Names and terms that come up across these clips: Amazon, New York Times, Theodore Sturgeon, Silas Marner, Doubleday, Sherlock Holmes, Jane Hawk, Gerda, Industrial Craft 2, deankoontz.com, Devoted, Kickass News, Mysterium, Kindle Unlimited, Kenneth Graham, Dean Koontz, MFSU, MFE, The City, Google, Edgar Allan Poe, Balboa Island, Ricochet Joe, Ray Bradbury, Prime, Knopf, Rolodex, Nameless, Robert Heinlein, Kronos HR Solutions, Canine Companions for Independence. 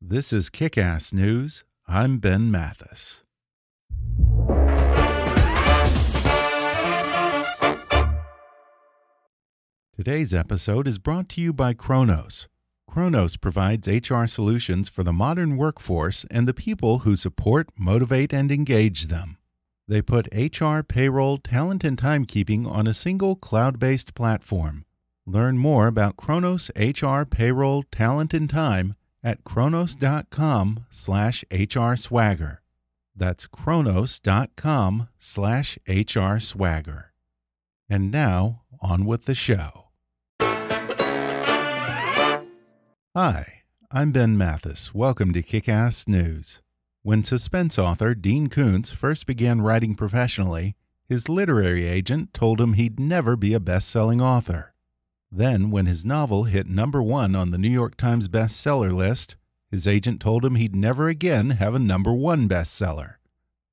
This is Kickass News. I'm Ben Mathis. Today's episode is brought to you by Kronos. Kronos provides HR solutions for the modern workforce and the people who support, motivate, and engage them. They put HR, payroll, talent, and timekeeping on a single cloud-based platform. Learn more about Kronos HR, payroll, talent, and time at Kronos.com/HRSwagger. That's Kronos.com/HRSwagger. And now, on with the show. Hi, I'm Ben Mathis. Welcome to Kickass News. When suspense author Dean Koontz first began writing professionally, his literary agent told him he'd never be a best-selling author. Then, when his novel hit #1 on the New York Times bestseller list, his agent told him he'd never again have a #1 bestseller.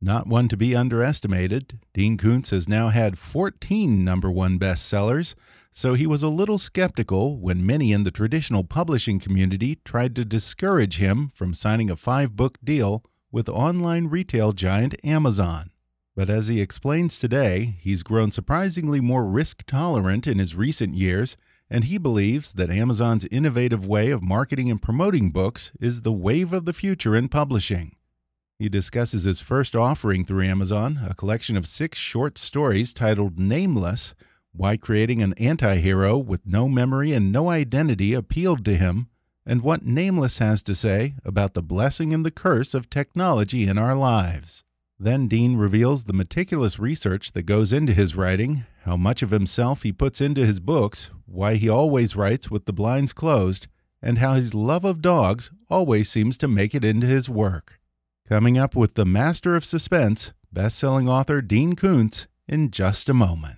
Not one to be underestimated, Dean Koontz has now had 14 #1 bestsellers, so he was a little skeptical when many in the traditional publishing community tried to discourage him from signing a 5-book deal with online retail giant Amazon. But as he explains today, he's grown surprisingly more risk-tolerant in his recent years, and he believes that Amazon's innovative way of marketing and promoting books is the wave of the future in publishing. He discusses his first offering through Amazon, a collection of 6 short stories titled Nameless, why creating an anti-hero with no memory and no identity appealed to him, and what Nameless has to say about the blessing and the curse of technology in our lives. Then Dean reveals the meticulous research that goes into his writing, how much of himself he puts into his books, why he always writes with the blinds closed, and how his love of dogs always seems to make it into his work. Coming up with the master of suspense, best-selling author Dean Koontz, in just a moment.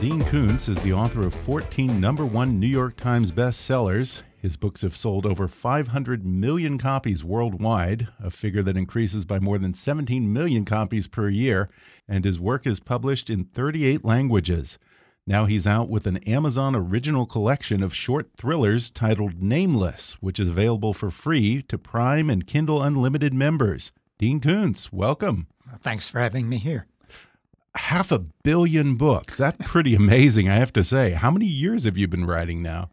Dean Koontz is the author of 14 #1 New York Times bestsellers. His books have sold over 500 million copies worldwide, a figure that increases by more than 17 million copies per year, and his work is published in 38 languages. Now he's out with an Amazon original collection of short thrillers titled Nameless, which is available for free to Prime and Kindle Unlimited members. Dean Koontz, welcome. Thanks for having me here. 500 million books. That's pretty amazing, I have to say. How many years have you been writing now?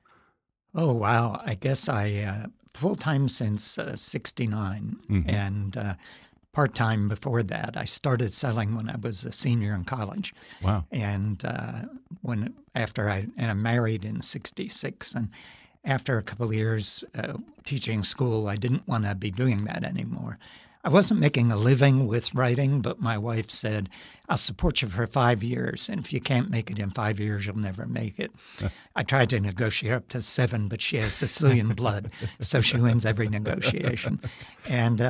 Oh, wow. I guess I full-time since 69 and part-time before that. I started selling when I was a senior in college. Wow. And after I married in 66, and after a couple of years teaching school, I didn't want to be doing that anymore. I wasn't making a living with writing, but my wife said, I'll support you for 5 years, and if you can't make it in 5 years, you'll never make it. I tried to negotiate up to 7, but she has Sicilian blood, so she wins every negotiation. And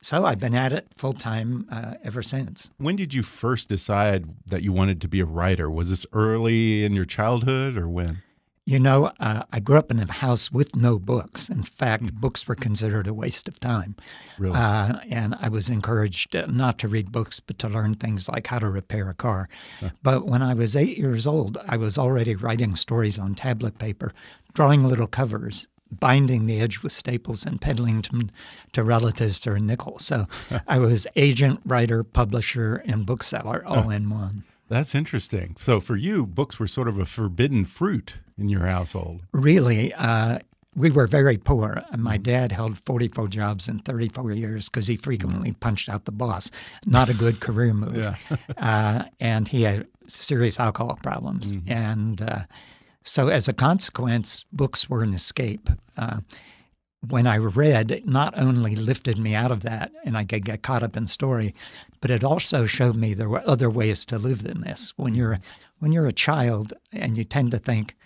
so I've been at it full-time ever since. When did you first decide that you wanted to be a writer? Was this early in your childhood, or when? You know, I grew up in a house with no books. In fact, books were considered a waste of time. Really? And I was encouraged not to read books, but to learn things like how to repair a car. But when I was 8 years old, I was already writing stories on tablet paper, drawing little covers, binding the edge with staples, and peddling them to relatives for a nickel. So I was agent, writer, publisher, and bookseller all in one. That's interesting. So for you, books were sort of a forbidden fruit in your household. Really. We were very poor. My dad held 44 jobs in 34 years because he frequently punched out the boss. Not a good career move. Yeah. And he had serious alcohol problems. And so as a consequence, books were an escape. When I read, it not only lifted me out of that and I could get caught up in story, but it also showed me there were other ways to live than this. When you're a child and you tend to think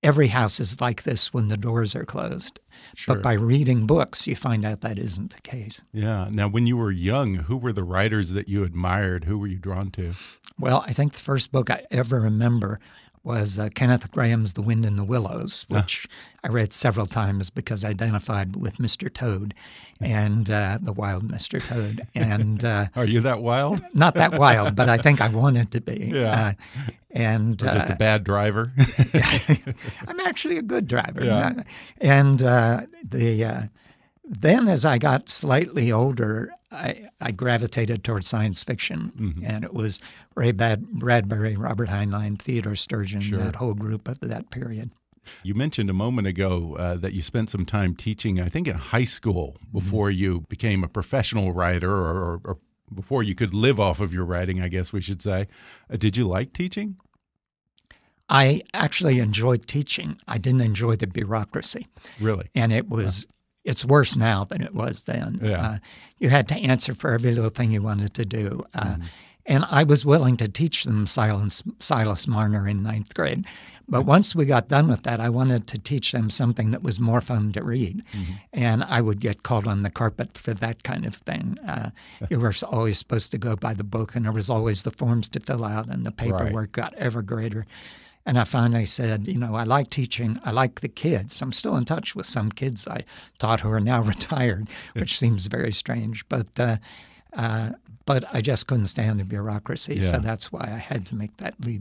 every house is like this when the doors are closed. Sure. But by reading books, you find out that isn't the case. Yeah. Now, when you were young, who were the writers that you admired? Who were you drawn to? Well, I think the first book I ever remember was Kenneth Graham's The Wind in the Willows, which I read several times because I identified with Mr. Toad and the wild Mr. Toad. And are you that wild? Not that wild, but I think I wanted to be. Yeah. And or just a bad driver. I'm actually a good driver. Yeah. And then as I got slightly older, I gravitated towards science fiction, and it was Ray Bradbury, Robert Heinlein, Theodore Sturgeon, that whole group of that period. You mentioned a moment ago that you spent some time teaching, I think, in high school before you became a professional writer, or before you could live off of your writing, I guess we should say. Did you like teaching? I actually enjoyed teaching. I didn't enjoy the bureaucracy. Really? And it was... It's worse now than it was then. Yeah. You had to answer for every little thing you wanted to do. And I was willing to teach them Silas Marner in ninth grade. But once we got done with that, I wanted to teach them something that was more fun to read. And I would get called on the carpet for that kind of thing. You were always supposed to go by the book, and there was always the forms to fill out, and the paperwork got ever greater. And I finally said, you know, I like teaching. I like the kids. I'm still in touch with some kids I taught who are now retired, which seems very strange. But I just couldn't stand the bureaucracy, so that's why I had to make that leap.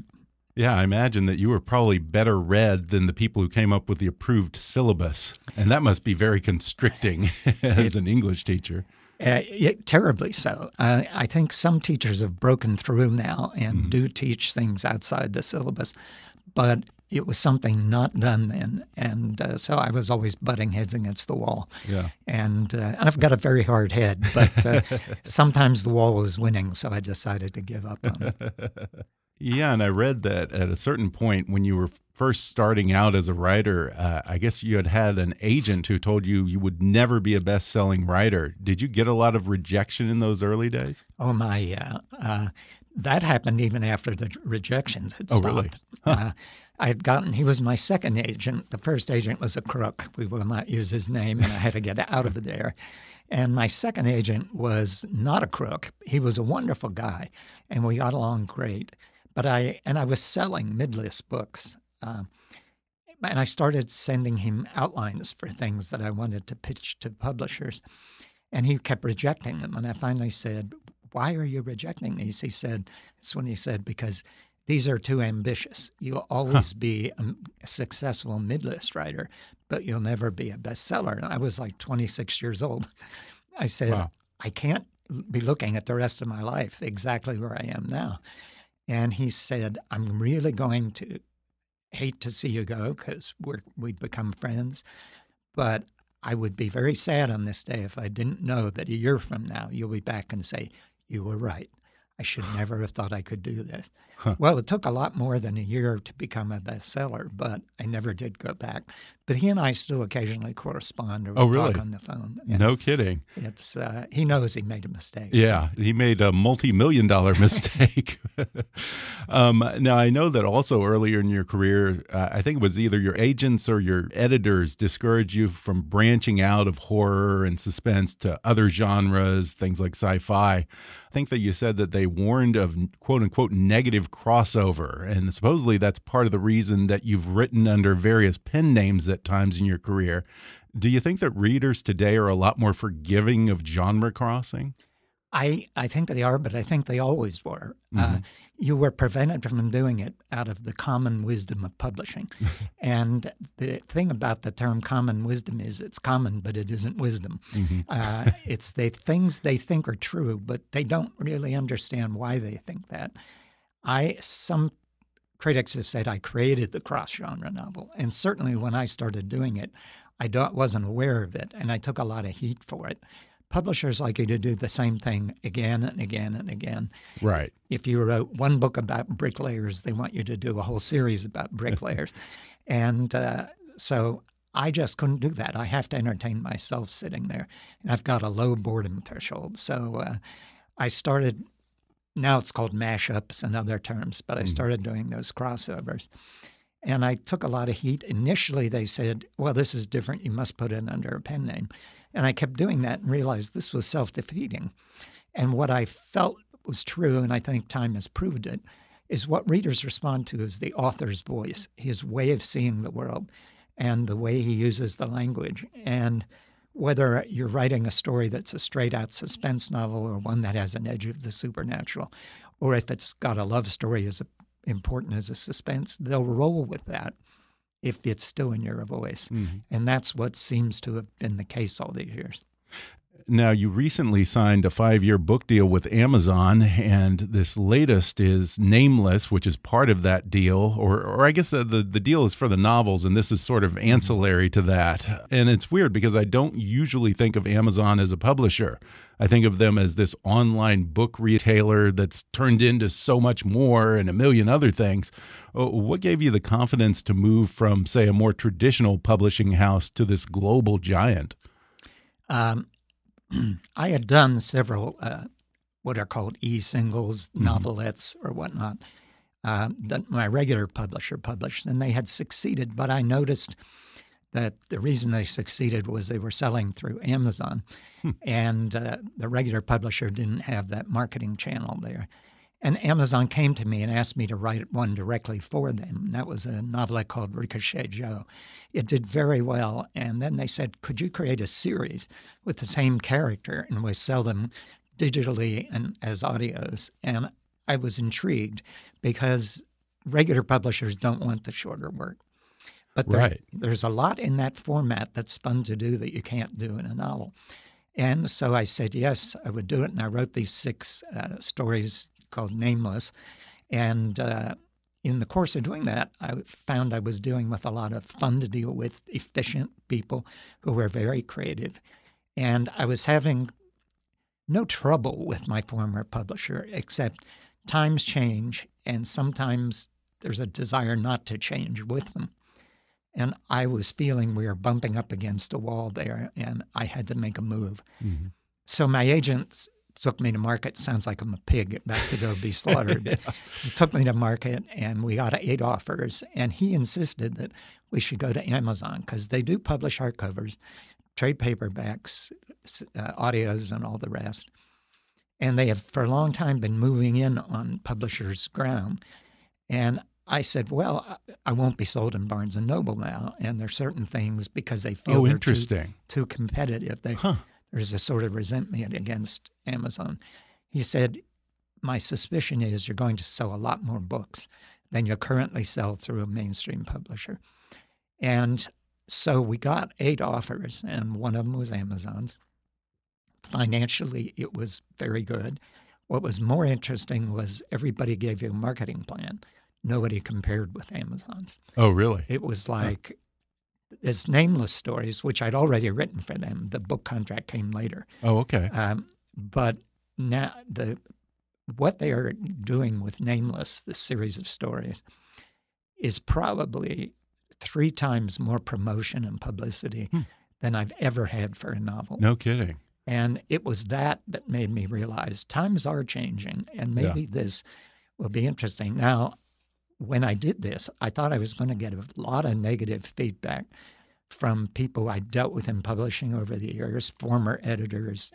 Yeah, I imagine that you were probably better read than the people who came up with the approved syllabus, and that must be very constricting as an English teacher. Terribly so. I think some teachers have broken through now and do teach things outside the syllabus, but it was something not done then, and so I was always butting heads against the wall. Yeah. And I've got a very hard head, but sometimes the wall was winning, so I decided to give up on it. Yeah, and I read that at a certain point when you were first starting out as a writer, I guess you had an agent who told you you would never be a best-selling writer. Did you get a lot of rejection in those early days? Oh, my, yeah. That happened even after the rejections had stopped. Oh, really? Huh. I had gotten, he was my second agent. The first agent was a crook. We will not use his name, and I had to get out of there. And my second agent was not a crook. He was a wonderful guy, and we got along great. But I was selling mid-list books, and I started sending him outlines for things that I wanted to pitch to publishers, and he kept rejecting them. And I finally said, "Why are you rejecting these?" He said, "That's when he said because these are too ambitious. You'll always be a successful mid-list writer, but you'll never be a bestseller." And I was like 26 years old. I said, "Wow. I can't be looking at the rest of my life exactly where I am now." And he said, "I'm really going to hate to see you go because we've become friends, but I would be very sad on this day if I didn't know that a year from now you'll be back and say, you were right. I should never have thought I could do this." Huh. Well, it took a lot more than a year to become a bestseller, but I never did go back. But he and I still occasionally correspond or talk on the phone. And no kidding. It's he knows he made a mistake. Yeah, he made a multi-million-dollar mistake. Now, I know that also earlier in your career, I think it was either your agents or your editors discouraged you from branching out of horror and suspense to other genres, things like sci-fi. I think that you said that they warned of, quote-unquote, negative crossover, and supposedly that's part of the reason that you've written under various pen names that times in your career. Do you think that readers today are a lot more forgiving of genre crossing? I think they are, but I think they always were. You were prevented from doing it out of the common wisdom of publishing. And the thing about the term common wisdom is it's common, but it isn't wisdom. It's the things they think are true, but they don't really understand why they think that. Some critics have said I created the cross-genre novel, and certainly when I started doing it, I wasn't aware of it, and I took a lot of heat for it. Publishers like you to do the same thing again and again and again. Right. If you wrote one book about bricklayers, they want you to do a whole series about bricklayers. And so I just couldn't do that. I have to entertain myself sitting there, and I've got a low boredom threshold. So I started... Now it's called mashups and other terms, but I started doing those crossovers. And I took a lot of heat. Initially, they said, well, this is different. You must put it under a pen name. And I kept doing that and realized this was self-defeating. And what I felt was true, and I think time has proved it, is what readers respond to is the author's voice, his way of seeing the world, and the way he uses the language. And whether you're writing a story that's a straight-out suspense novel or one that has an edge of the supernatural, or if it's got a love story as important as a suspense, they'll roll with that if it's still in your voice. Mm-hmm. And that's what seems to have been the case all these years. Now, you recently signed a 5-year book deal with Amazon, and this latest is Nameless, which is part of that deal, or I guess the deal is for the novels, and this is sort of ancillary to that. And it's weird because I don't usually think of Amazon as a publisher. I think of them as this online book retailer that's turned into so much more and a million other things. What gave you the confidence to move from, say, a more traditional publishing house to this global giant? I had done several what are called e-singles, novelettes, or whatnot, that my regular publisher published, and they had succeeded. But I noticed that the reason they succeeded was they were selling through Amazon, and the regular publisher didn't have that marketing channel there. And Amazon came to me and asked me to write one directly for them. That was a novelette called Ricochet Joe. It did very well. And then they said, could you create a series with the same character and we sell them digitally and as audios? And I was intrigued because regular publishers don't want the shorter work. But there's a lot in that format that's fun to do that you can't do in a novel. And so I said, yes, I would do it. And I wrote these 6 stories called Nameless. And in the course of doing that, I found I was dealing with a lot of fun to deal with, efficient people who were very creative. And I was having no trouble with my former publisher, except times change, and sometimes there's a desire not to change with them. And I was feeling we were bumping up against a wall there, and I had to make a move. Mm-hmm. So my agents took me to market. Sounds like I'm a pig about to go be slaughtered. Yeah. He took me to market, and we got 8 offers. And he insisted that we should go to Amazon because they do publish hardcovers, trade paperbacks, audios, and all the rest. And they have for a long time been moving in on publishers' ground. And I said, well, I won't be sold in Barnes & Noble now. And there's certain things because they feel they're too competitive. There's a sort of resentment against Amazon. He said, my suspicion is you're going to sell a lot more books than you currently sell through a mainstream publisher. And so we got 8 offers, and one of them was Amazon's. Financially, it was very good. What was more interesting was everybody gave you a marketing plan. Nobody compared with Amazon's. Oh, really? It was like... As Nameless stories, which I'd already written for them. The book contract came later. Oh, okay. But now what they are doing with Nameless, the series of stories, is probably 3 times more promotion and publicity than I've ever had for a novel. No kidding. And it was that made me realize times are changing, and maybe this will be interesting. Now, when I did this, I thought I was going to get a lot of negative feedback from people I dealt with in publishing over the years, former editors,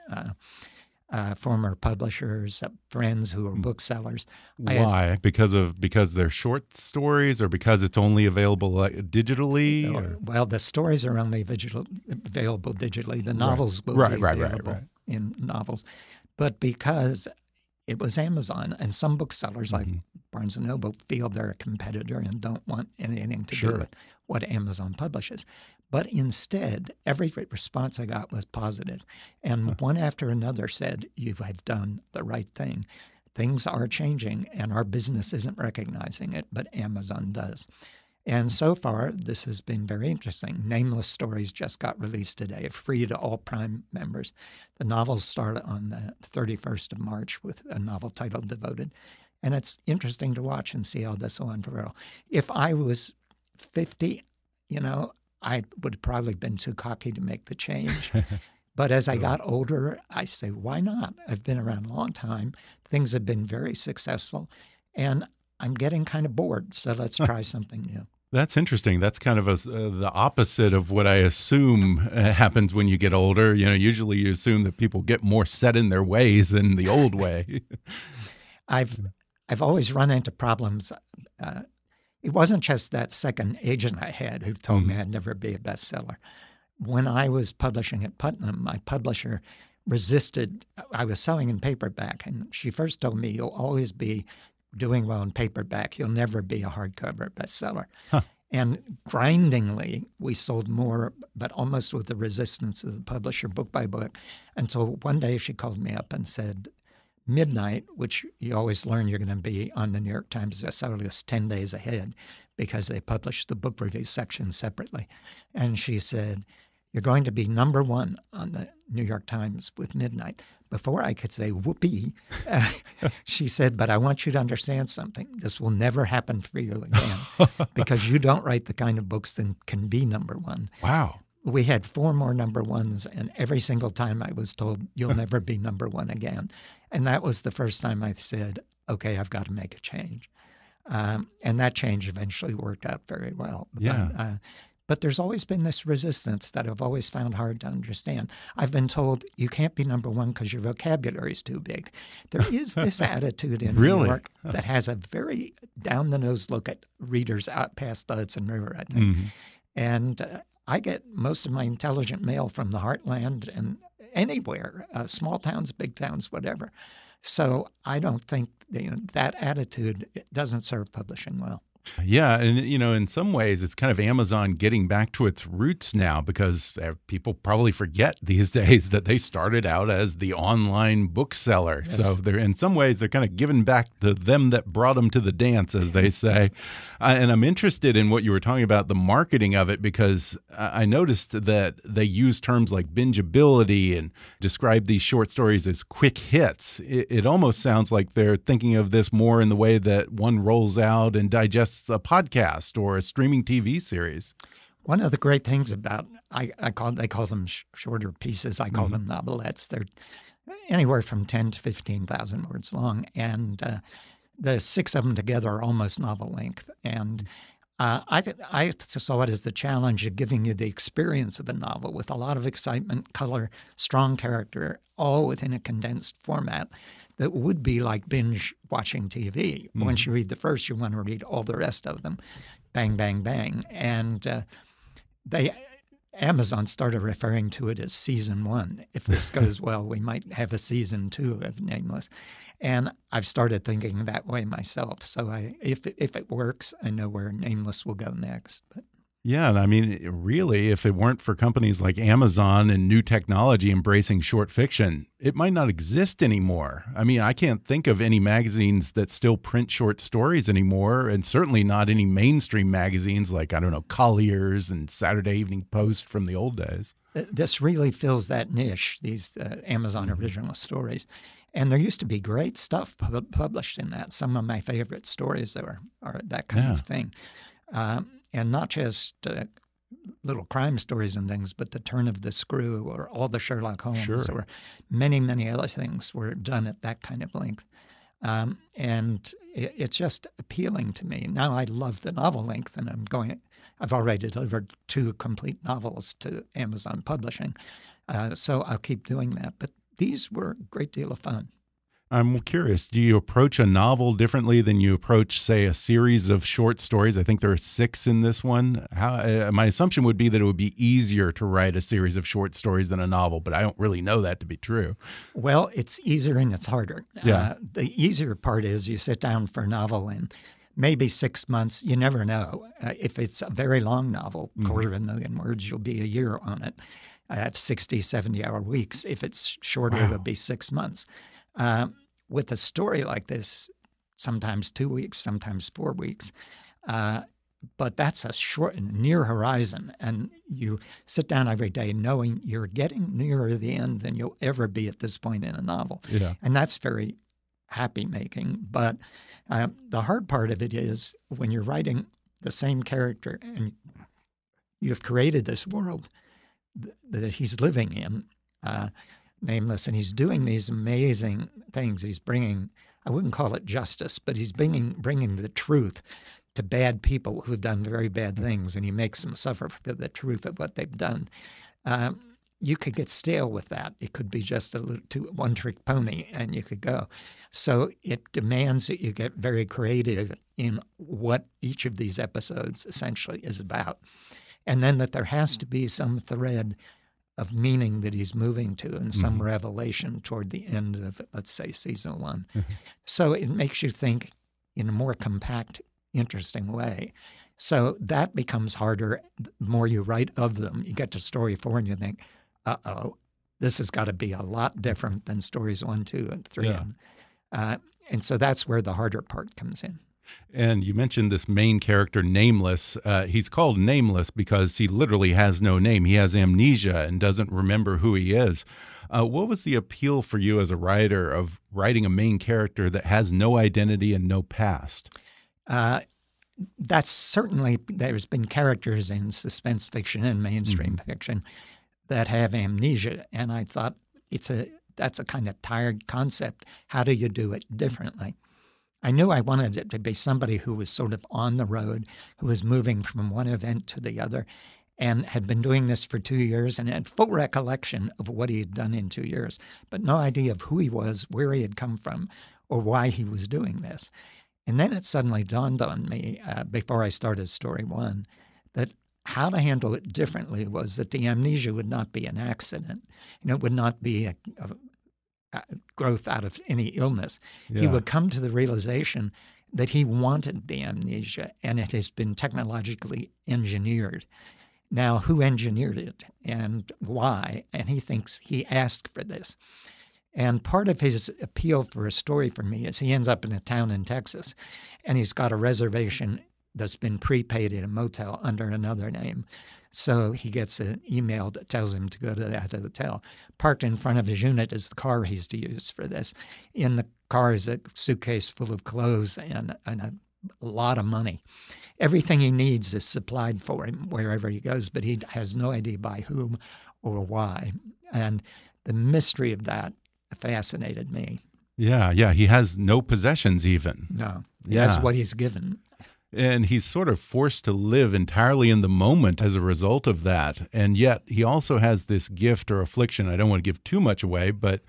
former publishers, friends who are booksellers. Why? Because they're short stories or because it's only available digitally? Or? Well, the stories are only available digitally. The novels will be available in novels. But because it was Amazon, and some booksellers like Barnes & Noble feel they're a competitor and don't want anything to do with what Amazon publishes. But instead, every response I got was positive. And one after another said, you have done the right thing. Things are changing, and our business isn't recognizing it, but Amazon does. And so far, this has been very interesting. Nameless Stories just got released today, free to all Prime members. The novels start on the 31st of March with a novel titled Devoted. And it's interesting to watch and see how this will unfold. If I was 50, you know, I would have probably been too cocky to make the change. But as I got older, I say, why not? I've been around a long time. Things have been very successful. And I'm getting kind of bored, so let's try something new. That's interesting. That's kind of the opposite of what I assume happens when you get older. You know, usually you assume that people get more set in their ways than the old way. I've I've always run into problems. It wasn't just that second agent I had who told me I'd never be a bestseller. When I was publishing at Putnam, my publisher resisted. I was selling in paperback, and she first told me, you'll always be doing well in paperback. You'll never be a hardcover bestseller. Huh. And grindingly, we sold more, but almost with the resistance of the publisher, book by book, until one day she called me up and said, midnight, which you always learn you're going to be on the New York Times bestseller list 10 days ahead because they publish the book review section separately. And she said, you're going to be number one on the New York Times with midnight. Before I could say whoopee, she said, but I want you to understand something. This will never happen for you again because you don't write the kind of books that can be number one. Wow. We had 4 more number ones, and every single time I was told, you'll never be number one again. And that was the first time I said, okay, I've got to make a change. And that change eventually worked out very well. Yeah. But there's always been this resistance that I've always found hard to understand. I've been told you can't be number one because your vocabulary is too big. There is this attitude in New York that has a very down-the-nose look at readers out past the Hudson River, I think. Mm-hmm. And I get most of my intelligent mail from the heartland and anywhere, small towns, big towns, whatever. So I don't think that attitude doesn't serve publishing well. Yeah, and in some ways it's kind of Amazon getting back to its roots now, because people probably forget these days that they started out as the online bookseller. Yes. So they're in some ways they're kind of giving back to them that brought them to the dance, as they say. And I'm interested in what you were talking about, the marketing of it, because I noticed that they use terms like bingeability and describe these short stories as quick hits. It almost sounds like they're thinking of this more in the way that one rolls out and digests a podcast or a streaming TV series. One of the great things about, they call them shorter pieces. I call them novelettes. They're anywhere from 10 to 15,000 words long. And the 6 of them together are almost novel length. And I saw it as the challenge of giving you the experience of a novel with a lot of excitement, color, strong character, all within a condensed format. That would be like binge watching TV. Mm. Once you read the first, you want to read all the rest of them. Bang, bang, bang. And Amazon started referring to it as season 1. If this goes well, we might have a season 2 of Nameless. And I've started thinking that way myself. So if it works, I know where Nameless will go next. But. Yeah, and I mean, really, if it weren't for companies like Amazon and new technology embracing short fiction, it might not exist anymore. I mean, I can't think of any magazines that still print short stories anymore, and certainly not any mainstream magazines like, I don't know, Collier's and Saturday Evening Post from the old days. This really fills that niche, these Amazon original stories. And there used to be great stuff published in that. Some of my favorite stories are that kind of thing. And not just little crime stories and things, but The Turn of the Screw or all the Sherlock Holmes or many, many other things were done at that kind of length. And it's just appealing to me. Now I love the novel length, and I've already delivered 2 complete novels to Amazon Publishing. So I'll keep doing that. But these were a great deal of fun. I'm curious, do you approach a novel differently than you approach, say, a series of short stories? I think there are 6 in this one. My assumption would be that it would be easier to write a series of short stories than a novel, but I don't really know that to be true. Well, it's easier and it's harder. Yeah. The easier part is you sit down for a novel and maybe 6 months, you never know. If it's a very long novel, quarter of a million words, you'll be a year on it. I have 60, 70-hour weeks. If it's shorter, it'll be 6 months. With a story like this, sometimes 2 weeks, sometimes 4 weeks. But that's a short and near horizon. And you sit down every day knowing you're getting nearer the end than you'll ever be at this point in a novel. Yeah. And that's very happy-making. But the hard part of it is when you're writing the same character and you've created this world that he's living in, Nameless, and he's doing these amazing things. He's bringing, I wouldn't call it justice, but he's bringing the truth to bad people who've done very bad things, and he makes them suffer for the truth of what they've done. you could get stale with that. It could be just a one-trick pony, and you could go. So it demands that you get very creative in what each of these episodes essentially is about, and then that there has to be some thread of meaning that he's moving to and some revelation toward the end of, let's say, season one. So it makes you think in a more compact, interesting way. So that becomes harder the more you write of them. You get to story four and you think, uh-oh, this has got to be a lot different than stories 1, 2, and 3. Yeah. And so that's where the harder part comes in. And you mentioned this main character, Nameless. He's called Nameless because he literally has no name. He has amnesia and doesn't remember who he is. What was the appeal for you as a writer of writing a main character that has no identity and no past? That's certainly, there's been characters in suspense fiction and mainstream fiction that have amnesia. And I thought that's a kind of tired concept. How do you do it differently? I knew I wanted it to be somebody who was sort of on the road, who was moving from one event to the other, and had been doing this for 2 years and had full recollection of what he had done in 2 years, but no idea of who he was, where he had come from, or why he was doing this. And then it suddenly dawned on me, before I started story one, that how to handle it differently was that the amnesia would not be an accident. You know, it would not be a growth out of any illness. Yeah. He would come to the realization that he wanted the amnesia, and it has been technologically engineered. Now, who engineered it and why? And he thinks he asked for this. And part of his appeal for a story for me is he ends up in a town in Texas, and he's got a reservation that's been prepaid at a motel under another name. So he gets an email that tells him to go to that hotel. Parked in front of his unit is the car he's to use for this. In the car is a suitcase full of clothes and a lot of money. Everything he needs is supplied for him wherever he goes, but he has no idea by whom or why. And the mystery of that fascinated me. Yeah, yeah. He has no possessions even. No. Yeah. That's what he's given. And he's sort of forced to live entirely in the moment as a result of that. And yet he also has this gift or affliction. I don't want to give too much away, but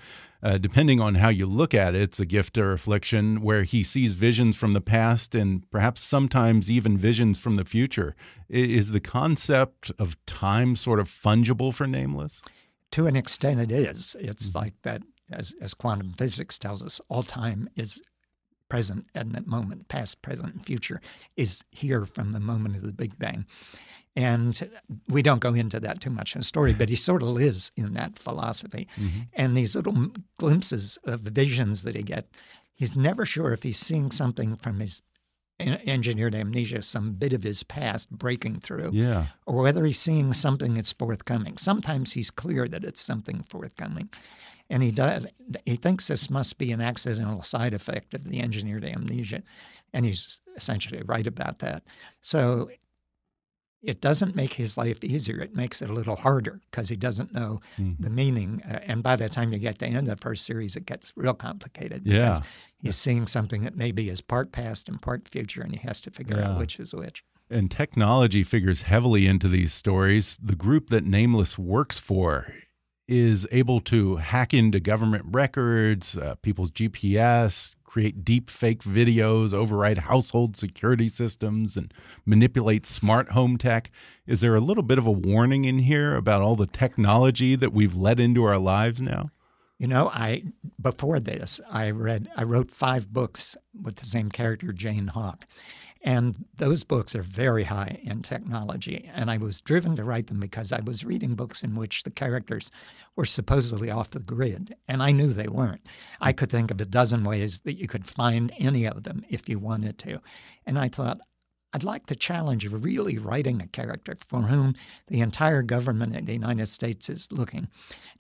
depending on how you look at it, it's a gift or affliction where he sees visions from the past and perhaps sometimes even visions from the future. Is the concept of time sort of fungible for Nameless? To an extent it is. It's like that, as quantum physics tells us, all time is present in that moment. Past, present, and future is here from the moment of the Big Bang. And we don't go into that too much in the story, but he sort of lives in that philosophy. And these little glimpses of visions that he gets, he's never sure if he's seeing something from his engineered amnesia, some bit of his past breaking through, or whether he's seeing something that's forthcoming. Sometimes he's clear that it's something forthcoming. And he thinks this must be an accidental side effect of the engineered amnesia, and he's essentially right about that. So it doesn't make his life easier. It makes it a little harder because he doesn't know the meaning. And by the time you get to the end of the first series, it gets real complicated because he's seeing something that maybe is part past and part future, and he has to figure out which is which. And technology figures heavily into these stories. The group that Nameless works for is able to hack into government records, people's GPS, create deep fake videos, override household security systems, and manipulate smart home tech. Is there a little bit of a warning in here about all the technology that we've let into our lives now? You know, before this, I wrote 5 books with the same character, Jane Hawk. And those books are very high in technology. And I was driven to write them because I was reading books in which the characters were supposedly off the grid. And I knew they weren't. I could think of a dozen ways that you could find any of them if you wanted to. And I thought, I'd like the challenge of really writing a character for whom the entire government of the United States is looking,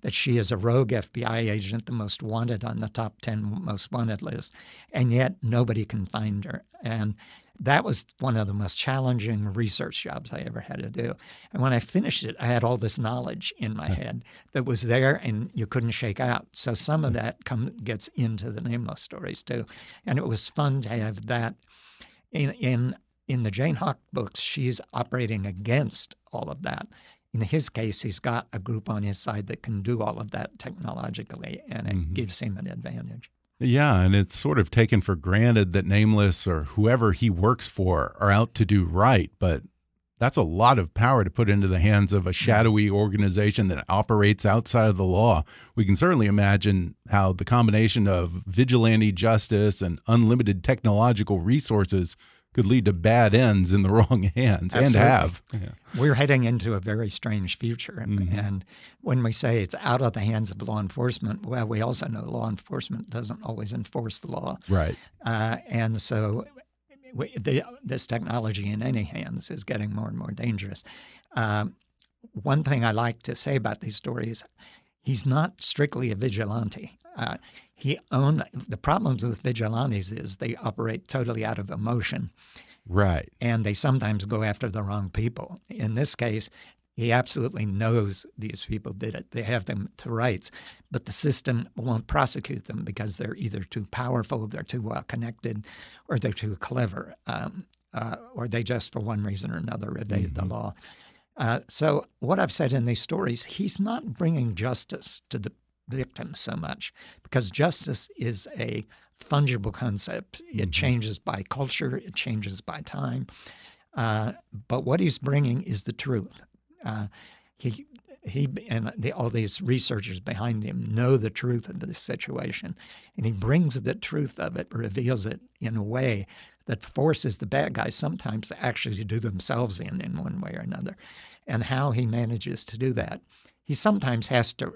that she is a rogue FBI agent, the most wanted on the top 10 most wanted list, and yet nobody can find her. And that was one of the most challenging research jobs I ever had to do. And when I finished it, I had all this knowledge in my head that was there and you couldn't shake out. So some of that gets into the Nameless stories too. And it was fun to have that in the Jane Hawk books, she's operating against all of that in his case, he's got a group on his side that can do all of that technologically, and it gives him an advantage. Yeah, and it's sort of taken for granted that Nameless or whoever he works for are out to do right, but that's a lot of power to put into the hands of a shadowy organization that operates outside of the law. We can certainly imagine how the combination of vigilante justice and unlimited technological resources could lead to bad ends in the wrong hands. Absolutely. And have. Yeah. We're heading into a very strange future. And, and when we say it's out of the hands of law enforcement, well, we also know law enforcement doesn't always enforce the law. Right. And so this technology in any hands is getting more and more dangerous. One thing I like to say about these stories, he's not strictly a vigilante. The problems with vigilantes is they operate totally out of emotion. Right. And they sometimes go after the wrong people. In this case, he absolutely knows these people did it. They have them to rights, but the system won't prosecute them because they're either too powerful, they're too well connected, or they're too clever, or they just for one reason or another evade the law. So what I've said in these stories, he's not bringing justice to the victim so much, because justice is a fungible concept. It changes by culture. It changes by time. But what he's bringing is the truth. He and all these researchers behind him know the truth of this situation, and he brings the truth of it, reveals it in a way that forces the bad guys sometimes actually to do themselves in one way or another. And how he manages to do that, he sometimes has to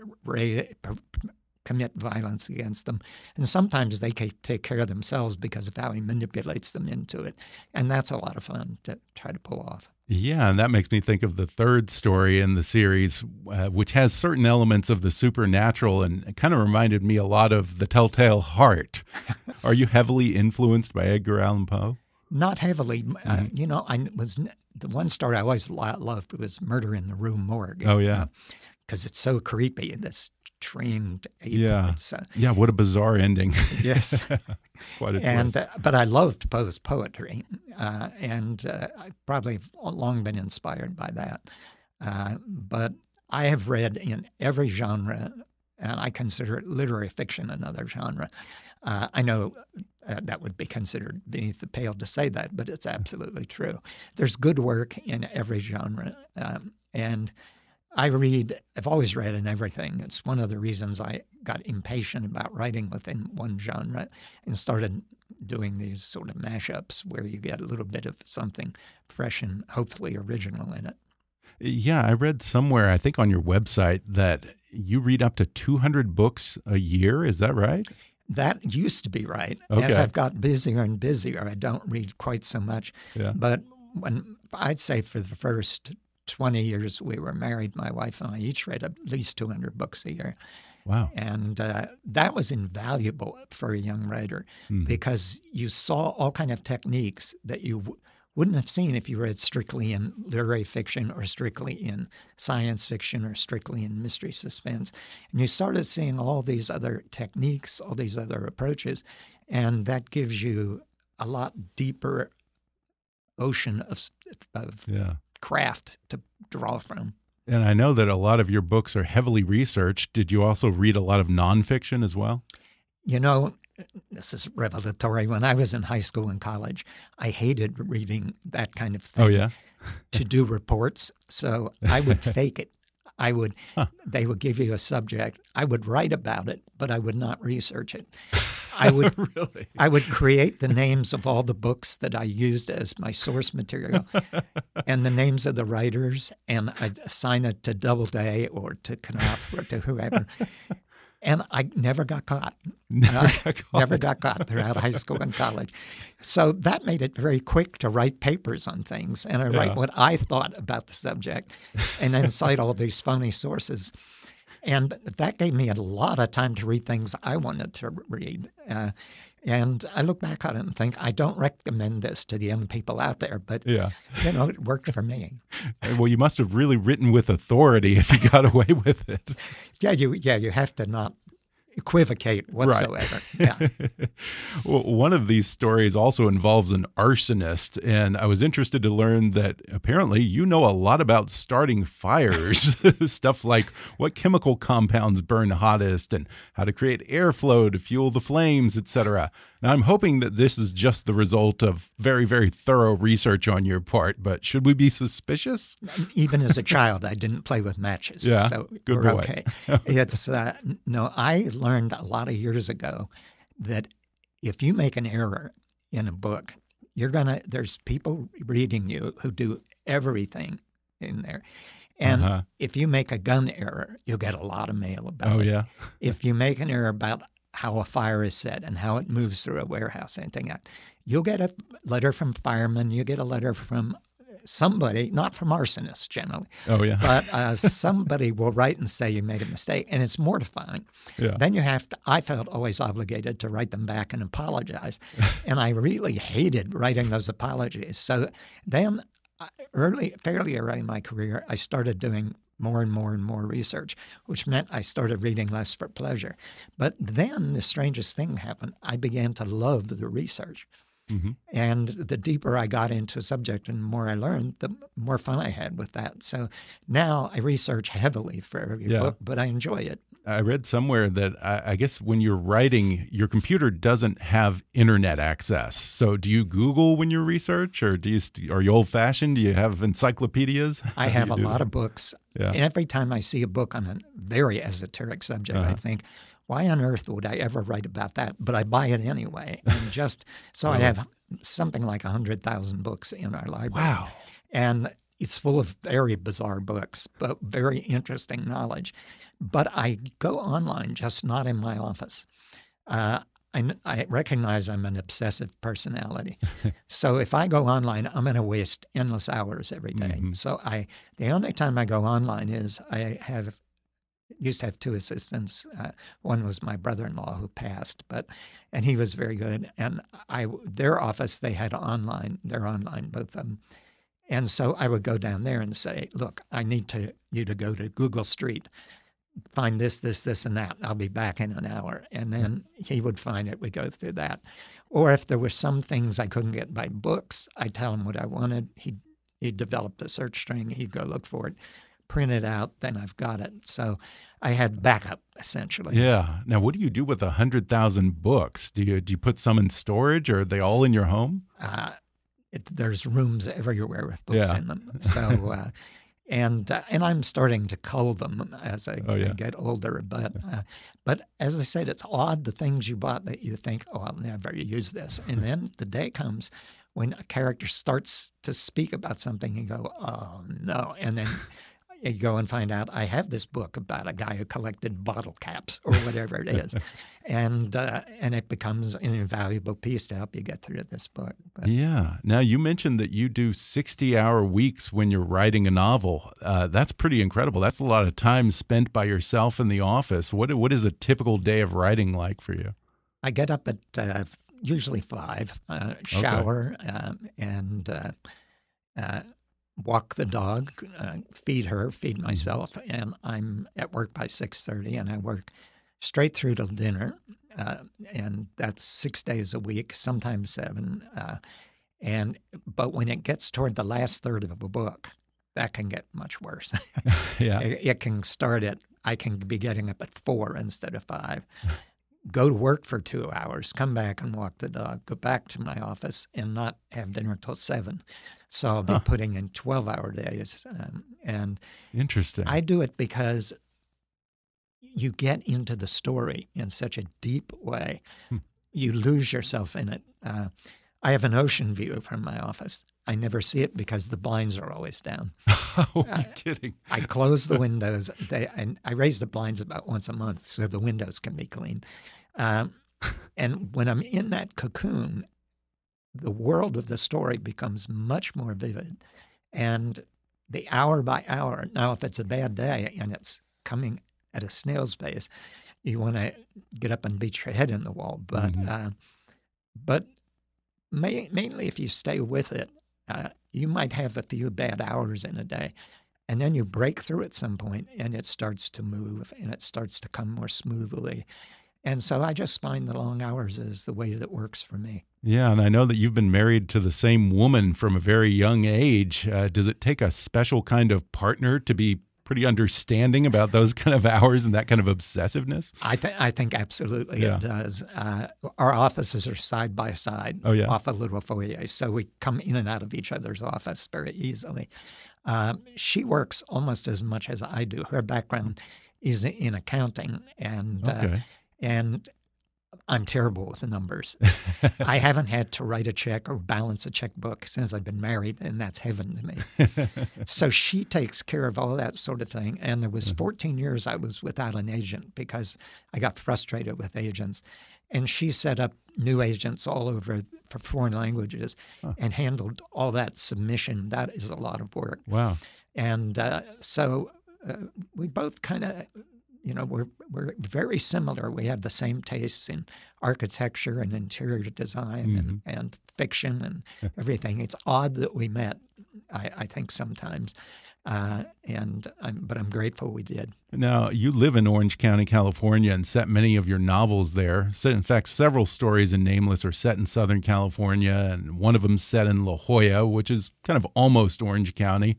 commit violence against them, and sometimes they can take care of themselves because of how he manipulates them into it. And that's a lot of fun to try to pull off. Yeah, and that makes me think of the third story in the series, which has certain elements of the supernatural, and it kind of reminded me a lot of The Telltale Heart. Are you heavily influenced by Edgar Allan Poe? Not heavily. You know, the one story I always loved was Murder in the Rue Morgue. Oh, yeah. Because it's so creepy, this trained ape. Yeah, yeah, what a bizarre ending. Yes. Quite a twist. But I loved Poe's poetry, and I probably have long been inspired by that. But I have read in every genre, and I consider literary fiction another genre. I know that would be considered beneath the pale to say that, but it's absolutely true. There's good work in every genre, and I've always read in everything. It's one of the reasons I got impatient about writing within one genre and started doing these sort of mashups where you get a little bit of something fresh and hopefully original in it. Yeah, I read somewhere, I think on your website, that you read up to 200 books a year. Is that right? That used to be right. Okay. As I've got busier and busier, I don't read quite so much. Yeah. But I'd say for the first 20 years we were married, my wife and I each read at least 200 books a year. Wow. And that was invaluable for a young writer because you saw all kind of techniques that you wouldn't have seen if you read strictly in literary fiction or strictly in science fiction or strictly in mystery suspense. And you started seeing all these other techniques, all these other approaches, and that gives you a lot deeper ocean of craft to draw from. And I know that a lot of your books are heavily researched. Did you also read a lot of nonfiction as well? You know, this is revelatory. When I was in high school and college, I hated reading that kind of thing. Oh, yeah? To do reports. So I would fake it. They would give you a subject. I would write about it, but I would not research it. Really? I would create the names of all the books that I used as my source material and the names of the writers, and I'd assign it to Doubleday or to Knopf or to whoever. And I never got caught. Never got caught throughout high school and college. So that made it very quick to write papers on things. And I write what I thought about the subject and then cite all these funny sources. And that gave me a lot of time to read things I wanted to read. And I look back on it and think, I don't recommend this to the young people out there, but, you know, it worked for me. Well, you must have really written with authority if you got away with it. Yeah, you have to not equivocate whatsoever. Right. Yeah. Well, one of these stories also involves an arsonist, and I was interested to learn that apparently you know a lot about starting fires, stuff like what chemical compounds burn hottest and how to create airflow to fuel the flames, etc. Now, I'm hoping that this is just the result of very, very thorough research on your part, but should we be suspicious? Even as a child, I didn't play with matches, yeah, so we're boy. Okay. It's, no, I learned a lot of years ago that if you make an error in a book, you're gonna, there's people reading you who do everything in there. And if you make a gun error, you'll get a lot of mail about it. Oh, yeah. If you make an error about how a fire is set and how it moves through a warehouse, anything else, you'll get a letter from firemen. You get a letter from somebody, not from arsonists generally. Oh, yeah. But somebody will write and say you made a mistake, and it's mortifying. Yeah. Then you have to, I felt always obligated to write them back and apologize, and I really hated writing those apologies. So then fairly early in my career, I started doing more and more and more research, which meant I started reading less for pleasure. But then the strangest thing happened. I began to love the research. Mm-hmm. And the deeper I got into a subject and the more I learned, the more fun I had with that. So now I research heavily for every book, but I enjoy it. I read somewhere that I guess when you're writing, your computer doesn't have internet access. So do you Google when you research, or are you old-fashioned? Do you have encyclopedias? I have a lot of books. Yeah. And every time I see a book on a very esoteric subject, I think, why on earth would I ever write about that? But I buy it anyway. And just so I have something like 100,000 books in our library. Wow. And it's full of very bizarre books, but very interesting knowledge. But I go online, just not in my office. I recognize I'm an obsessive personality. So if I go online, I'm going to waste endless hours every day. Mm-hmm. So the only time I go online is used to have two assistants. One was my brother-in-law who passed, and he was very good. And their office, they had online, both of them. And so I would go down there and say, look, I need you to go to Google Street, find this, this, this, and that. I'll be back in an hour. And then he would find it. We'd go through that. Or if there were some things I couldn't get by books, I'd tell him what I wanted. He'd develop the search string. He'd go look for it, print it out, then I've got it. So I had backup, essentially. Yeah. Now, what do you do with 100,000 books? Do you put some in storage, or are they all in your home? There's rooms everywhere with books in them. So, and I'm starting to cull them as I get older. But as I said, it's odd, the things you bought that you think, oh, I'll never use this. And then the day comes when a character starts to speak about something and go, oh, no. And then you go and find out I have this book about a guy who collected bottle caps or whatever it is. And it becomes an invaluable piece to help you get through this book. But. Yeah. Now, you mentioned that you do 60-hour weeks when you're writing a novel. That's pretty incredible. That's a lot of time spent by yourself in the office. What is a typical day of writing like for you? I get up at usually 5, shower, and walk the dog, feed her, feed myself, and I'm at work by 6:30, and I work straight through till dinner, and that's 6 days a week, sometimes 7. But when it gets toward the last third of a book, that can get much worse. Yeah, it can start at I can be getting up at 4 instead of 5. Go to work for 2 hours, come back and walk the dog, go back to my office and not have dinner till 7. So I'll be putting in 12-hour days. And interesting. I do it because you get into the story in such a deep way. You lose yourself in it. I have an ocean view from my office. I never see it because the blinds are always down. Oh, you're kidding. I close the windows. And I raise the blinds about once a month so the windows can be clean. And when I'm in that cocoon, the world of the story becomes much more vivid. And the hour by hour, now if it's a bad day and it's coming at a snail's pace, you want to get up and beat your head in the wall. But, mainly if you stay with it, you might have a few bad hours in a day, and then you break through at some point, and it starts to move, and it starts to come more smoothly. And so I just find the long hours is the way that works for me. Yeah, and I know that you've been married to the same woman from a very young age. Does it take a special kind of partner to be pretty understanding about those kind of hours and that kind of obsessiveness? I think absolutely it does. Our offices are side by side off a little foyer, so we come in and out of each other's office very easily. She works almost as much as I do. Her background is in accounting, and I'm terrible with the numbers. I haven't had to write a check or balance a checkbook since I've been married, and that's heaven to me. So she takes care of all that sort of thing. And there was 14 years I was without an agent because I got frustrated with agents. And she set up new agents all over for foreign languages and handled all that submission. That is a lot of work. Wow. And so we both kind of... You know, we're very similar. We have the same tastes in architecture and interior design and fiction and everything. It's odd that we met, I think, sometimes. But I'm grateful we did. Now, you live in Orange County, California, and set many of your novels there. In fact, several stories in Nameless are set in Southern California, and one of them set in La Jolla, which is kind of almost Orange County.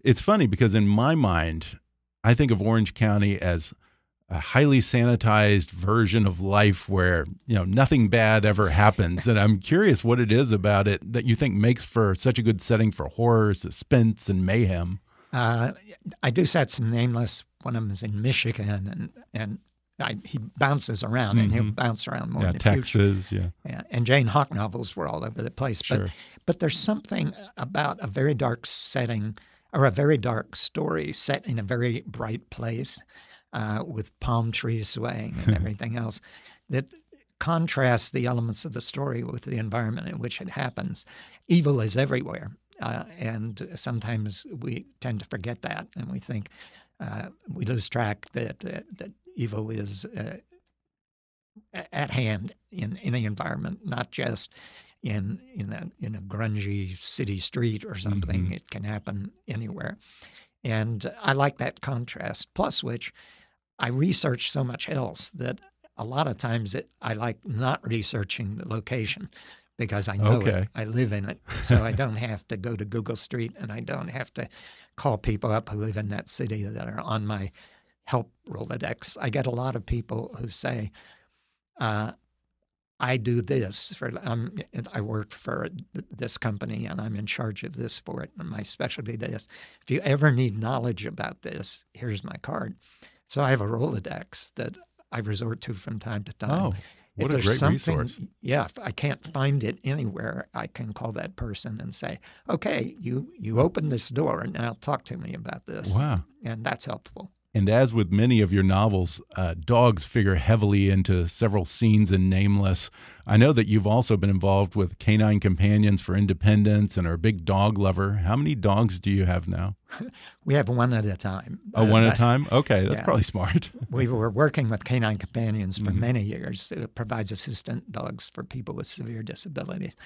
It's funny because in my mind, I think of Orange County as a highly sanitized version of life where, you know, nothing bad ever happens. And I'm curious what it is about it that you think makes for such a good setting for horror, suspense, and mayhem. I do set some Nameless. One of them is in Michigan, and he bounces around, and he'll bounce around more in the Texas, future. Yeah. And Jane Hawk novels were all over the place. But there's something about a very dark setting or a very dark story set in a very bright place with palm trees swaying and everything else that contrasts the elements of the story with the environment in which it happens. Evil is everywhere, and sometimes we tend to forget that, and we think we lose track that evil is at hand in any environment, not just in a grungy city street or something. It can happen anywhere. And I like that contrast, plus which I research so much else that a lot of times I like not researching the location because I know it. I live in it. So I don't have to go to Google Street, and I don't have to call people up who live in that city that are on my help Rolodex. I get a lot of people who say, I do this. I work for this company, and I'm in charge of this for it, and my specialty this. If you ever need knowledge about this, here's my card. So I have a Rolodex that I resort to from time to time. Oh, what a great resource. Yeah, if I can't find it anywhere, I can call that person and say, okay, you open this door, and now talk to me about this. Wow. And that's helpful. And as with many of your novels, dogs figure heavily into several scenes in Nameless. I know that you've also been involved with Canine Companions for Independence and are a big dog lover. How many dogs do you have now? We have one at a time. Oh, one at a time? Okay, that's probably smart. We were working with Canine Companions for many years. It provides assistant dogs for people with severe disabilities.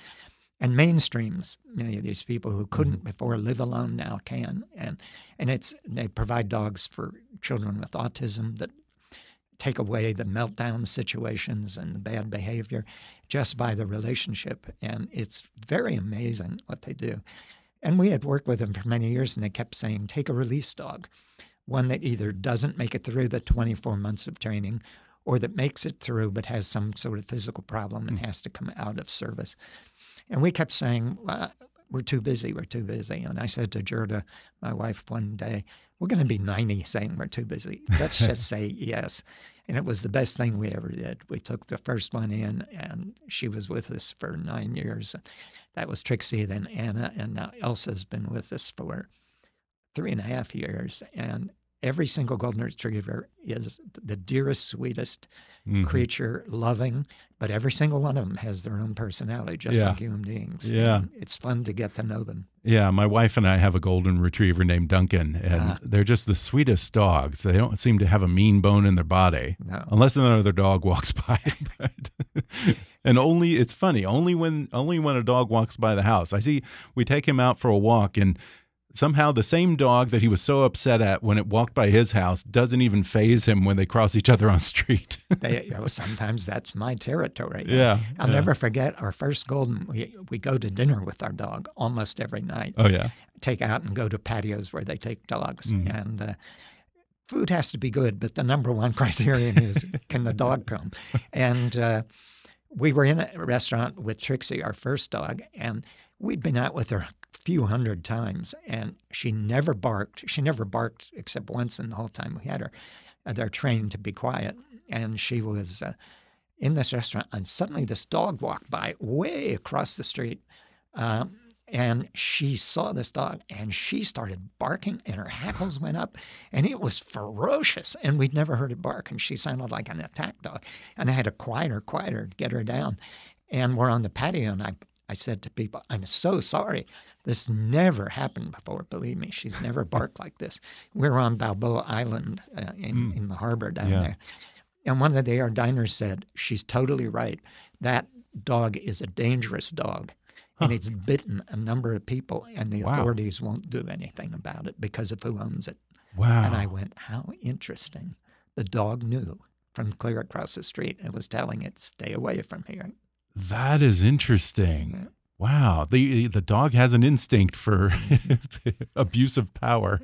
And mainstreams, many of these people who couldn't before live alone now can. And they provide dogs for children with autism that take away the meltdown situations and the bad behavior just by the relationship. And it's very amazing what they do. And we had worked with them for many years, and they kept saying, take a release dog, one that either doesn't make it through the 24 months of training or that makes it through but has some sort of physical problem and has to come out of service. And we kept saying, well, we're too busy. And I said to Gerda, my wife, one day, we're going to be 90 saying we're too busy. Let's just say yes. And it was the best thing we ever did. We took the first one in, and she was with us for 9 years. That was Trixie, then Anna, and now Elsa's been with us for 3.5 years. And every single golden retriever is the dearest, sweetest creature, loving, but every single one of them has their own personality, just like human beings. Yeah. And it's fun to get to know them. Yeah, my wife and I have a golden retriever named Duncan, and they're just the sweetest dogs. They don't seem to have a mean bone in their body, unless another dog walks by. And it's funny, only when a dog walks by the house. I see we take him out for a walk, and Somehow the same dog that he was so upset at when it walked by his house doesn't even faze him when they cross each other on the street. Sometimes that's my territory. Yeah. I'll never forget our first golden. We go to dinner with our dog almost every night. Oh, yeah. Take out and go to patios where they take dogs. Mm. And food has to be good, but the #1 criterion is, can the dog come? And we were in a restaurant with Trixie, our first dog, and we'd been out with her few hundred times, and she never barked. She never barked except once in the whole time we had her. They're trained to be quiet. And she was in this restaurant, and suddenly this dog walked by way across the street, and she saw this dog, and she started barking, and her hackles went up, and it was ferocious, and we'd never heard it bark, and she sounded like an attack dog. And I had to quiet her, to get her down. And we're on the patio, and I said to people, I'm so sorry. This never happened before. Believe me, she's never barked like this. We're on Balboa Island in the harbor down there. And one of our diners said, she's totally right. That dog is a dangerous dog. Huh. And it's bitten a number of people, and the authorities won't do anything about it because of who owns it. Wow. And I went, how interesting. The dog knew from clear across the street and was telling it, stay away from here. That is interesting. Wow. The dog has an instinct for abuse of power.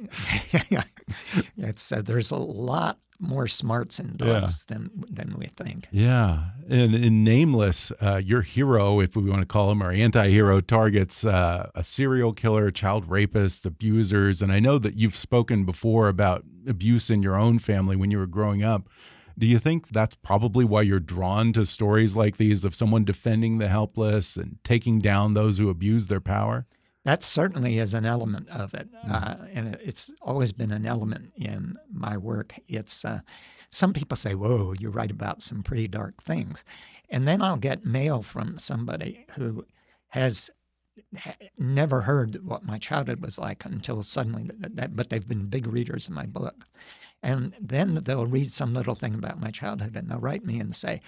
It's, there's a lot more smarts in dogs than we think. Yeah. And in Nameless, your hero, if we want to call him, or anti-hero, targets a serial killer, child rapists, abusers. And I know that you've spoken before about abuse in your own family when you were growing up. Do you think that's probably why you're drawn to stories like these of someone defending the helpless and taking down those who abuse their power? That certainly is an element of it, and it's always been an element in my work. It's some people say, whoa, you write about some pretty dark things. And then I'll get mail from somebody who has never heard what my childhood was like until suddenly, but they've been big readers of my book. And then they'll read some little thing about my childhood, and they'll write me and say,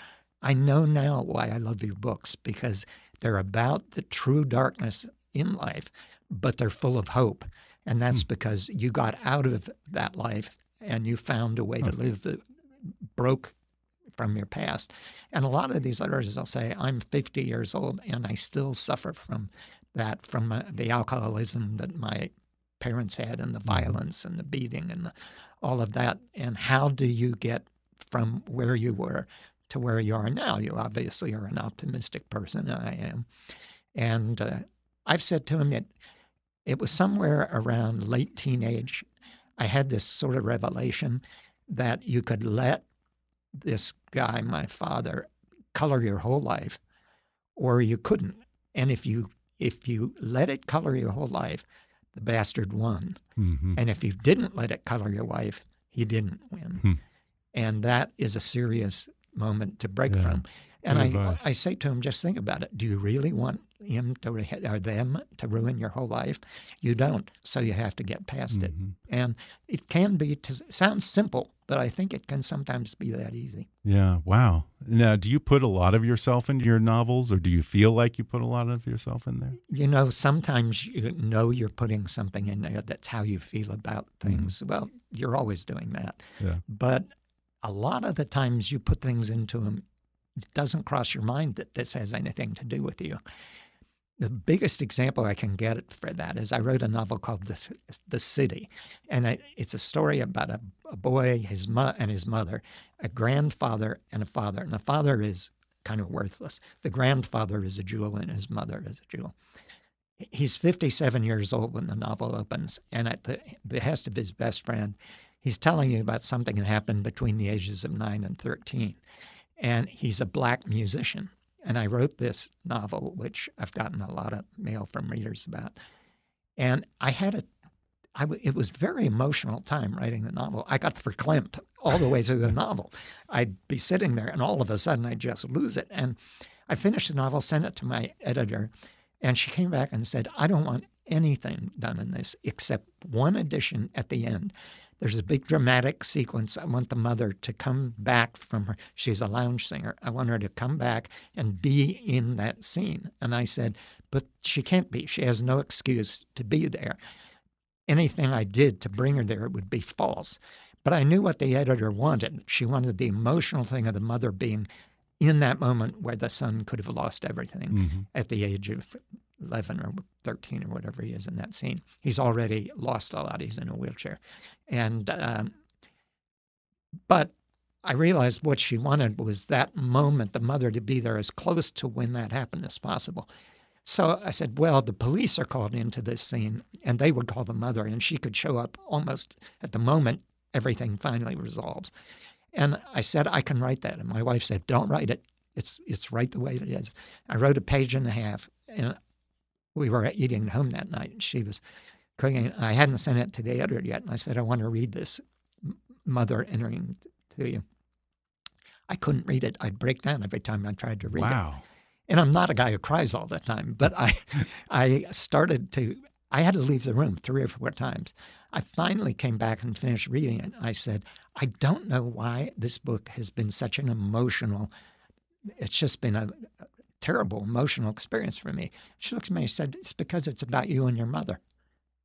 I know now why I love your books, because they're about the true darkness in life, but they're full of hope. And that's because you got out of that life and you found a way to live that broke from your past. And a lot of these letters, they'll say, I'm 50 years old and I still suffer from that, from the alcoholism that my parents had, and the violence and the beating and all of that. And how do you get from where you were to where you are now? You obviously are an optimistic person, and I am. And I've said to him that it was somewhere around late teenage, I had this sort of revelation that you could let this guy, my father, color your whole life, or you couldn't. And if you let it color your whole life, the bastard won. Mm-hmm. And if you didn't let it color your life, he didn't win. Hmm. And that is a serious moment to break from. And I say to him, just think about it. Do you really want him to, or them to ruin your whole life? You don't, so you have to get past it. And it can be, it sounds simple, but I think it can sometimes be that easy. Yeah, wow. Now, do you put a lot of yourself into your novels, or do you feel like you put a lot of yourself in there? You know, sometimes you know you're putting something in there. That's how you feel about things. Well, you're always doing that. Yeah. But a lot of the times you put things into them, it doesn't cross your mind that this has anything to do with you. The biggest example I can get for that is I wrote a novel called The City, and it's a story about a boy, his mother, a grandfather, and a father. And the father is kind of worthless. The grandfather is a jewel, and his mother is a jewel. He's 57 years old when the novel opens, and at the behest of his best friend, he's telling you about something that happened between the ages of 9 and 13. And he's a black musician. And I wrote this novel, which I've gotten a lot of mail from readers about. And I had it was very emotional time writing the novel. I got verklempt all the way through the novel. I'd be sitting there, and all of a sudden I'd just lose it. And I finished the novel, sent it to my editor, and she came back and said, I don't want anything done in this except one addition at the end. There's a big dramatic sequence. I want the mother to come back from her. She's a lounge singer. I want her to come back and be in that scene. And I said, but she can't be. She has no excuse to be there. anything I did to bring her there, it would be false. But I knew what the editor wanted. She wanted the emotional thing of the mother being in that moment where the son could have lost everything at the age of 11 or 13 or whatever he is in that scene. He's already lost a lot. He's in a wheelchair. And but I realized what she wanted was that moment, the mother to be there as close to when that happened as possible. So I said, well, the police are called into this scene, and they would call the mother, and she could show up almost at the moment everything finally resolves. And I said, I can write that. And my wife said, don't write it. It's right the way it is. I wrote a page and a half, and we were eating at home that night. She was cooking. I hadn't sent it to the editor yet. And I said, I want to read this mother entering to you. I couldn't read it. I'd break down every time I tried to read it. And I'm not a guy who cries all the time, but I started to, I had to leave the room 3 or 4 times. I finally came back and finished reading it. I said, I don't know why this book has been such an emotional, it's just been a terrible emotional experience for me. She looked at me and said, it's because it's about you and your mother.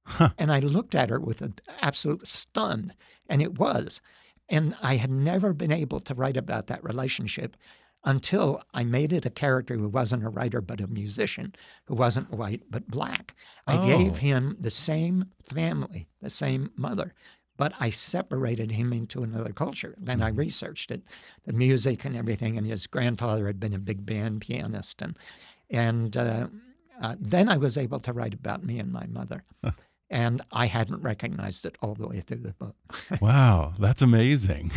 Huh. And I looked at her with an absolute stun, and it was. And I had never been able to write about that relationship until I made it a character who wasn't a writer but a musician, who wasn't white but black. I gave him the same family, the same mother, but I separated him into another culture. Then I researched it, the music and everything, and his grandfather had been a big band pianist. And then I was able to write about me and my mother. And I hadn't recognized it all the way through the book. Wow, that's amazing.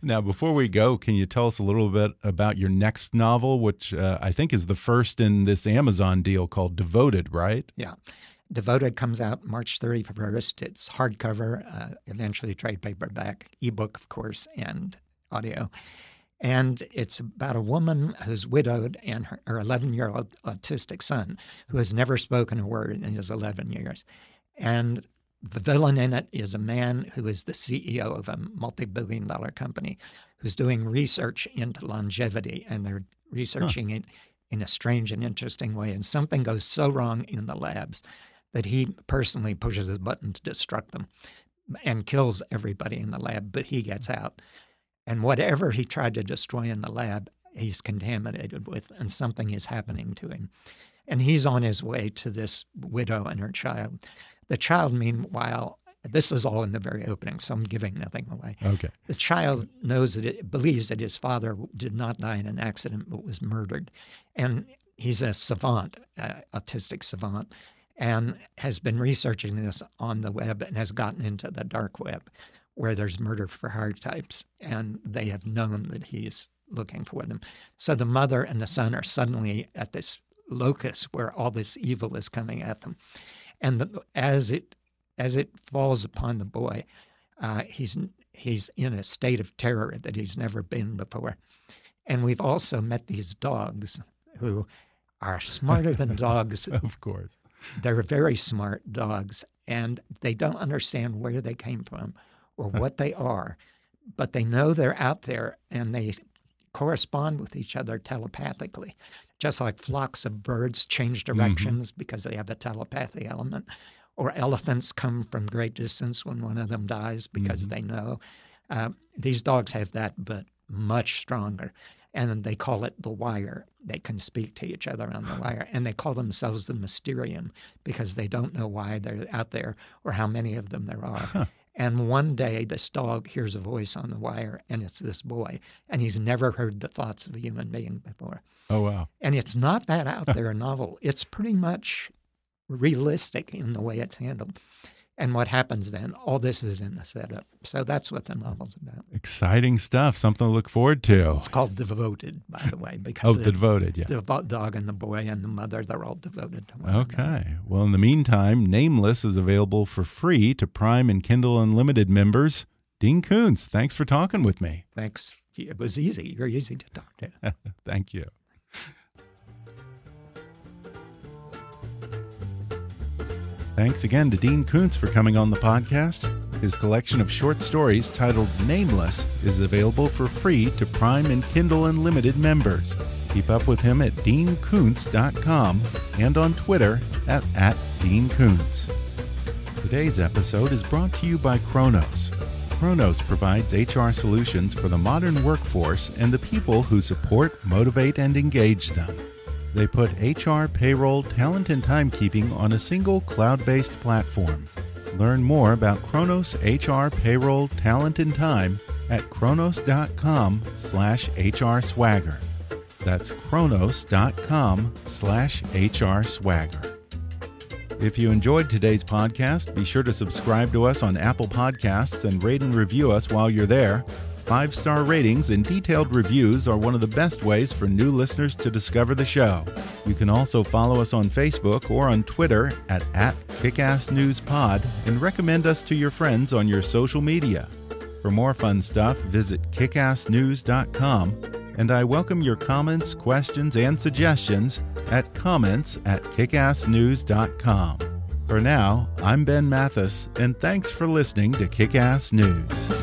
Now, before we go, can you tell us a little bit about your next novel, which I think is the first in this Amazon deal called Devoted, right? Yeah. Devoted comes out March 31st. It's hardcover, eventually trade paperback, ebook, of course, and audio. And it's about a woman who's widowed and her 11-year-old autistic son who has never spoken a word in his 11 years. And the villain in it is a man who is the CEO of a multi-billion-dollar company who's doing research into longevity, and they're researching it in a strange and interesting way. And something goes so wrong in the labs that he personally pushes a button to destruct them and kills everybody in the lab, but he gets out. And whatever he tried to destroy in the lab, he's contaminated with, and something is happening to him. And he's on his way to this widow and her child. The child, meanwhile, this is all in the very opening, so I'm giving nothing away. Okay. The child knows that it believes that his father did not die in an accident, but was murdered. And he's a savant, autistic savant, and has been researching this on the web and has gotten into the dark web, where there's murder for hire types, and they have known that he's looking for them. So the mother and the son are suddenly at this locus where all this evil is coming at them. And as it falls upon the boy, he's in a state of terror that he's never been before. And we've also met these dogs who are smarter than dogs. Of course. They're very smart dogs, and they don't understand where they came from or what they are, but they know they're out there, and they correspond with each other telepathically, just like flocks of birds change directions because they have the telepathy element, or elephants come from great distance when one of them dies because they know. These dogs have that, but much stronger, and they call it the wire. They can speak to each other on the wire, and they call themselves the Mysterium because they don't know why they're out there or how many of them there are. And one day, this dog hears a voice on the wire, and it's this boy, and he's never heard the thoughts of a human being before. Oh, wow. And it's not that out there a novel. It's pretty much realistic in the way it's handled. And what happens then, all this is in the setup. So that's what the novel's about. Exciting stuff, something to look forward to. It's called Devoted, by the way, because Devoted, yeah. The dog and the boy and the mother, they're all devoted to one another. Well, in the meantime, Nameless is available for free to Prime and Kindle Unlimited members. Dean Koontz, thanks for talking with me. Thanks. It was easy. You're easy to talk to. Thank you. Thanks again to Dean Koontz for coming on the podcast. His collection of short stories titled Nameless is available for free to Prime and Kindle Unlimited members. Keep up with him at deankoontz.com and on Twitter at @DeanKoontz. Today's episode is brought to you by Kronos. Kronos provides HR solutions for the modern workforce and the people who support, motivate, and engage them. They put HR, payroll, talent, and timekeeping on a single cloud-based platform. Learn more about Kronos HR, payroll, talent, and time at kronos.com/HRSwagger. That's kronos.com/HRSwagger. If you enjoyed today's podcast, be sure to subscribe to us on Apple Podcasts and rate and review us while you're there. 5-star ratings and detailed reviews are one of the best ways for new listeners to discover the show. You can also follow us on Facebook or on Twitter at @KickassNewsPod and recommend us to your friends on your social media. For more fun stuff, visit kickassnews.com, and I welcome your comments, questions, and suggestions at comments@kickassnews.com. For now, I'm Ben Mathis, and thanks for listening to Kickass News.